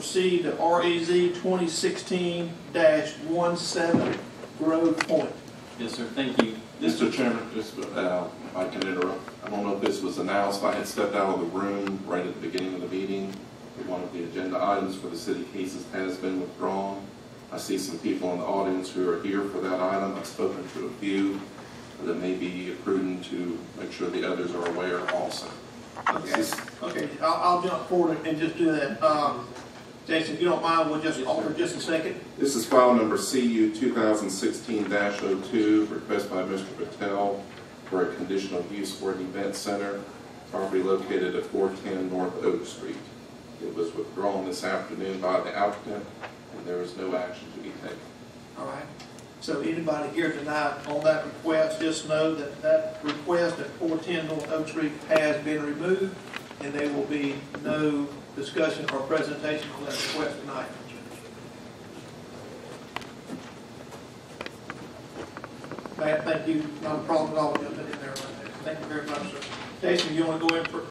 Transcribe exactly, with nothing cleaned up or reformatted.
proceed to R E Z twenty sixteen dash seventeen, Grove Point. Yes, sir. Thank you. Mister Chairman, just, uh, if I can interrupt. I don't know if this was announced. I had stepped out of the room right at the beginning of the meeting. One of the agenda items for the city cases has been withdrawn. I see some people in the audience who are here for that item. I've spoken to a few that may be prudent to make sure the others are aware also. Okay, okay. I'll, I'll jump forward and just do that. Um, Jason, if you don't mind, we'll just yes, alter sir. just a second. This is file number C U two thousand sixteen dash oh two, request by Mister Patel for a conditional use for an event center, property located at four ten North Oak Street. It was withdrawn this afternoon by the applicant, and there was no action to be taken. All right. So anybody here tonight on that request, just know that that request at four ten North Oak Street has been removed, and there will be no discussion or presentation on that request tonight. Matt, thank you. Not a problem at all. Just in there right there. Thank you very much, sir. Jason, you want to go in for